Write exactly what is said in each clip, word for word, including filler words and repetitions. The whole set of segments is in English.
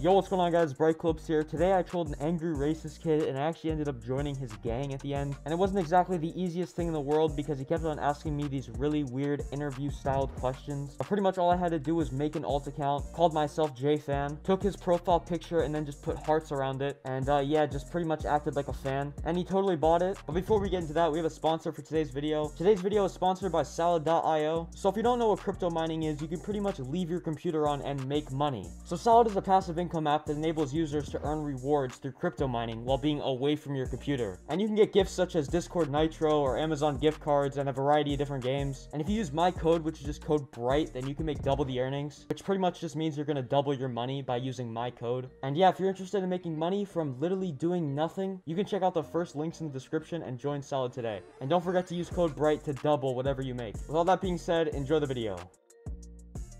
Yo, what's going on, guys? Brightclips here. Today I trolled an angry racist kid and I actually ended up joining his gang at the end. And it wasn't exactly the easiest thing in the world because he kept on asking me these really weird interview styled questions. But pretty much all I had to do was make an alt account, called myself JFan, took his profile picture and then just put hearts around it. And uh, yeah, just pretty much acted like a fan. And he totally bought it. But before we get into that, we have a sponsor for today's video. Today's video is sponsored by salad dot i o. So if you don't know what crypto mining is, you can pretty much leave your computer on and make money. So Salad is a passive income app that enables users to earn rewards through crypto mining while being away from your computer. And you can get gifts such as Discord Nitro or Amazon gift cards and a variety of different games. And if you use my code, which is just code BRIGHT, then you can make double the earnings, which pretty much just means you're going to double your money by using my code. And yeah, if you're interested in making money from literally doing nothing, you can check out the first links in the description and join Salad today. And don't forget to use code BRIGHT to double whatever you make. With all that being said, enjoy the video.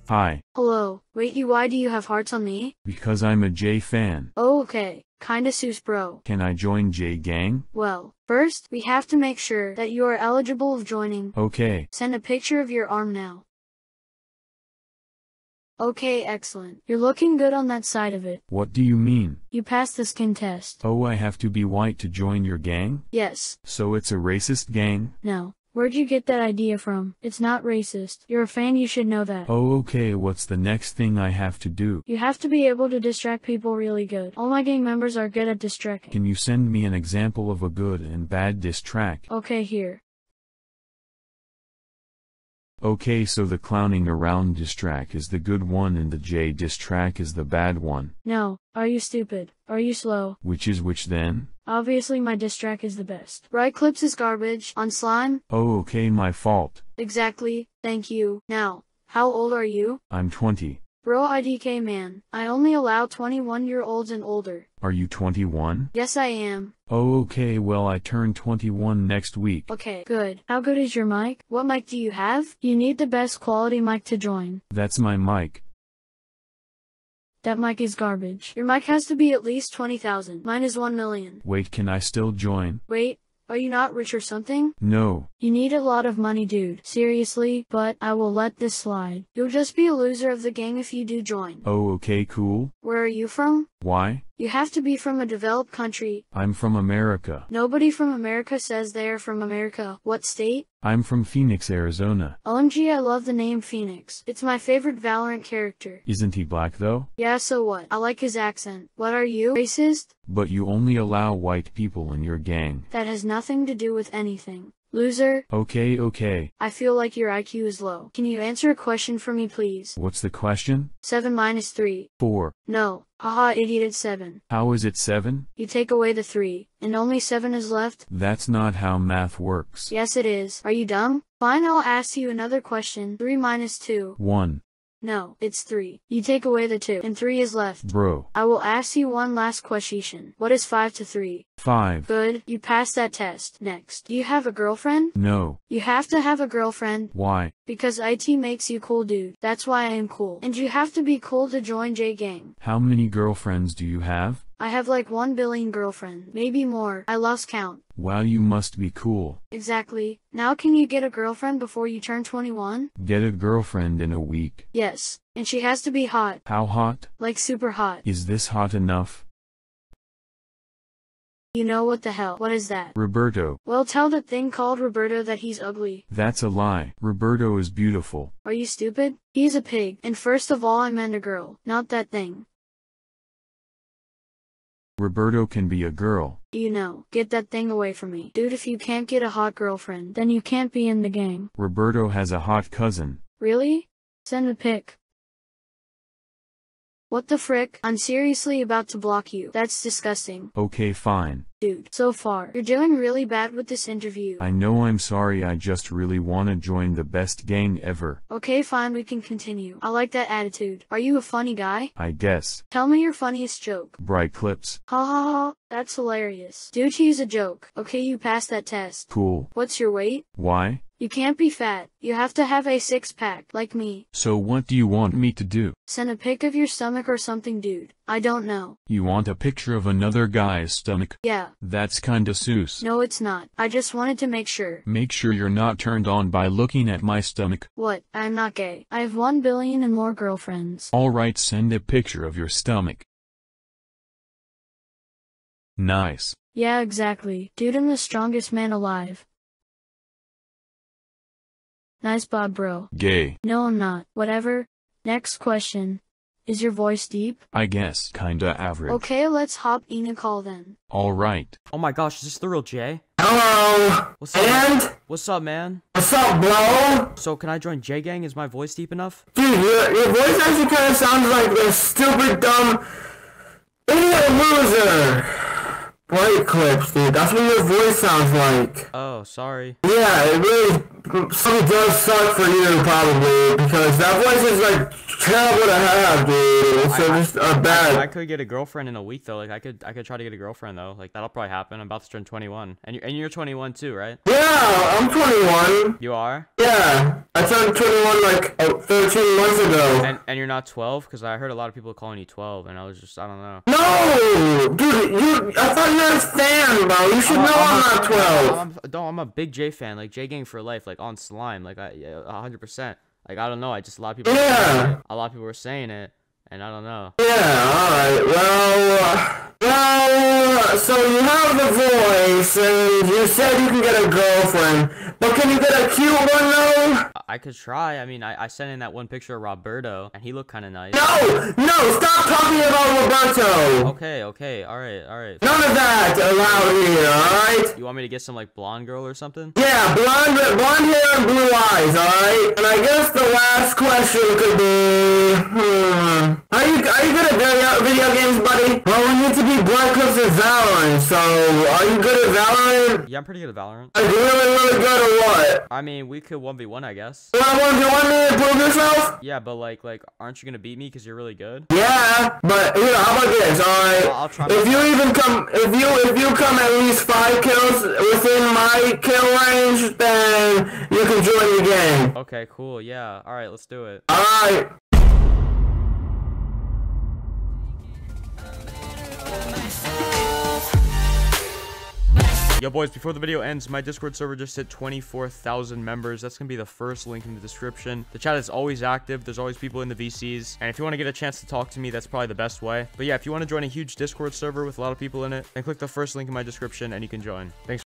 Hi. Hello. Wait, you, why do you have hearts on me? Because I'm a J fan. Oh, okay. Kinda sus, bro. Can I join J Gang? Well, first, we have to make sure that you are eligible of joining. Okay. Send a picture of your arm now. Okay, excellent. You're looking good on that side of it. What do you mean? You passed the skin test. Oh, I have to be white to join your gang? Yes. So it's a racist gang? No. Where'd you get that idea from? It's not racist. You're a fan, you should know that. Oh, okay, what's the next thing I have to do? You have to be able to distract people really good. All my gang members are good at distracting. Can you send me an example of a good and bad distract? Okay, here. Okay, so the clowning around distract is the good one and the J distract is the bad one. No, are you stupid? Are you slow? Which is which then? Obviously my distract is the best. Brightclips is garbage. On slime? Oh, okay, my fault. Exactly, thank you. Now, how old are you? I'm twenty. Bro, I D K man, I only allow twenty-one year olds and older. Are you twenty-one? Yes, I am. Oh, okay, well I turn twenty-one next week. Okay, good. How good is your mic? What mic do you have? You need the best quality mic to join. That's my mic. That mic is garbage. Your mic has to be at least twenty thousand. Mine is one million. Wait, can I still join? Wait. Are you not rich or something? No. You need a lot of money, dude. Seriously, but I will let this slide. You'll just be a loser of the gang if you do join. Oh, okay, cool. Where are you from? Why? You have to be from a developed country. I'm from America. Nobody from America says they are from America. What state? I'm from Phoenix, Arizona. O M G, I love the name Phoenix. It's my favorite Valorant character. Isn't he black though? Yeah, so what? I like his accent. What are you? Racist? But you only allow white people in your gang. That has nothing to do with anything. Loser. Okay, okay. I feel like your I Q is low. Can you answer a question for me, please? What's the question? seven minus three. four. No. Haha, idiot, it's seven. How is it seven? You take away the three, and only seven is left. That's not how math works. Yes, it is. Are you dumb? Fine, I'll ask you another question. three minus two. one. No, it's three. You take away the two, and three is left. Bro. I will ask you one last question. What is five to three? five. Good, you passed that test. Next. Do you have a girlfriend? No. You have to have a girlfriend. Why? Because I T makes you cool, dude. That's why I am cool. And you have to be cool to join J Gang. How many girlfriends do you have? I have like one billion girlfriends. Maybe more. I lost count. Wow, you must be cool. Exactly. Now can you get a girlfriend before you turn twenty-one? Get a girlfriend in a week. Yes. And she has to be hot. How hot? Like super hot. Is this hot enough? You know what the hell? What is that? Roberto. Well, tell that thing called Roberto that he's ugly. That's a lie. Roberto is beautiful. Are you stupid? He's a pig. And first of all, I meant a girl, not that thing. Roberto can be a girl. You know, get that thing away from me. Dude, if you can't get a hot girlfriend, then you can't be in the gang. Roberto has a hot cousin. Really? Send a pic. What the frick? I'm seriously about to block you. That's disgusting. Okay, fine. Dude, so far, you're doing really bad with this interview. I know, I'm sorry, I just really wanna join the best gang ever. Okay, fine, we can continue. I like that attitude. Are you a funny guy? I guess. Tell me your funniest joke. Brightclips. Ha ha ha, that's hilarious. Dude, he's a joke. Okay, you passed that test. Cool. What's your weight? Why? You can't be fat. You have to have a six-pack, like me. So what do you want me to do? Send a pic of your stomach or something, dude. I don't know. You want a picture of another guy's stomach? Yeah. That's kinda sus. No, it's not. I just wanted to make sure. Make sure you're not turned on by looking at my stomach. What? I'm not gay. I have one billion and more girlfriends. Alright, send a picture of your stomach. Nice. Yeah, exactly. Dude, I'm the strongest man alive. Nice bob, bro. Gay. No, I'm not. Whatever. Next question. Is your voice deep? I guess kinda average. Okay, let's hop in a call then. Alright. Oh my gosh, is this the real J? Hello! What's up? And? What's up, man? What's up, bro? So, can I join J Gang? Is my voice deep enough? Dude, your, your voice actually kinda sounds like this stupid, dumb, idiot loser! Brightclips, dude. That's what your voice sounds like. Oh, sorry. Yeah, it really... Something does suck for you, probably, because that voice is, like, terrible to have, dude. It's I, so just uh, bad. I, I could get a girlfriend in a week, though. Like, I could I could try to get a girlfriend, though. Like, that'll probably happen. I'm about to turn twenty-one. And you're, and you're twenty-one, too, right? Yeah, I'm twenty-one. You are? Yeah. I turned twenty-one, like, thirteen months ago. And, and you're not twelve? Because I heard a lot of people calling you twelve, and I was just, I don't know. No! Dude, you, I thought you understand, bro. You should I'm, know I'm, I'm not twelve. I'm, I'm, no, I'm a big J fan. Like, J Gang for life. Like, on slime, like I one hundred percent. Like, I don't know, I just a lot of people yeah. a lot of people were saying it, and I don't know. Yeah, all right. Well, well, so you have the voice, and you said you can get a girlfriend, but can you get a cute one though? I could try. I mean, I, I sent in that one picture of Roberto, and he looked kind of nice. No, no, stop talking about Roberto. Okay, okay, all right, all right. None of that allowed here, all right? You want me to get some, like, blonde girl or something? Yeah, blonde, blonde hair and blue eyes, all right? And I guess the last question could be, hmm, are you, are you good at video, video games, buddy? Well, we need to be Brightclips and Valorant, so are you good at Valorant? Yeah, I'm pretty good at Valorant. Are you really, really good or what? I mean, we could one v one, I guess. You want me to prove yourself? Yeah, but like, like, aren't you gonna beat me because you're really good? Yeah, but you know, how about this? All right, I'll, I'll try if you time. even come, if you if you come at least five kills within my kill range, then you can join the game. Okay, cool. Yeah. All right, let's do it. All right. Yo boys, before the video ends, my Discord server just hit twenty-four thousand members. That's gonna be the first link in the description. The chat is always active. There's always people in the V Cs. And if you want to get a chance to talk to me, that's probably the best way. But yeah, if you want to join a huge Discord server with a lot of people in it, then click the first link in my description and you can join. Thanks.